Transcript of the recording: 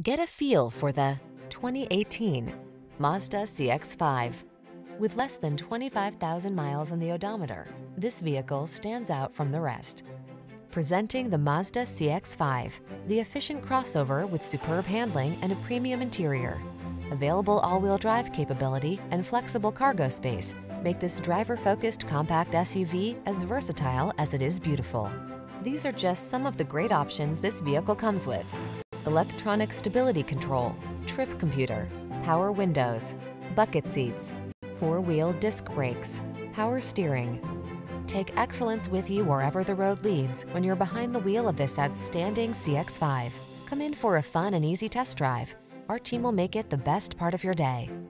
Get a feel for the 2018 Mazda CX-5. With less than 25,000 miles on the odometer, this vehicle stands out from the rest. Presenting the Mazda CX-5, the efficient crossover with superb handling and a premium interior. Available all-wheel drive capability and flexible cargo space make this driver-focused compact SUV as versatile as it is beautiful. These are just some of the great options this vehicle comes with: electronic stability control, trip computer, power windows, bucket seats, four-wheel disc brakes, power steering. Take excellence with you wherever the road leads when you're behind the wheel of this outstanding CX-5. Come in for a fun and easy test drive. Our team will make it the best part of your day.